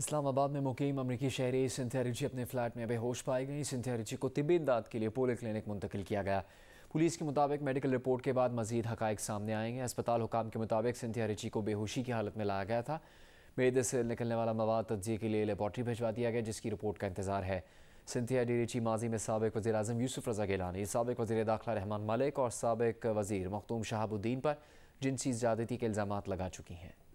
इस्लामाबाद में मुकीम अमरीकी शहरी सिंथिया रिची अपने फ्लैट में बेहोश पाई गई। सिंथिया रिची को तिब्बी इमदाद के लिए पोलीक्लिनिक मुंतकिल किया गया। पुलिस के मुताबिक मेडिकल रिपोर्ट के बाद मजीद हकायक सामने आएंगे। अस्पताल हुकाम के मुताबिक सिंथिया रिची को बेहोशी की हालत में लाया गया था। मेदे से निकलने वाला मवाद तज्जिए के लिए लेबॉर्ट्री भिजवा दिया गया, जिसकी रिपोर्ट का इंतजार है। सिंथिया डी रिची माजी में साबिक वज़ीर आज़म यूसुफ रज़ा गिलानी, साबिक वज़ीर दाखिला रहमान मलिक और साबिक वज़ीर मखदूम शाहिद उद्दीन पर जिनसी ज़्यादती के इल्ज़ाम लगा चुकी हैं।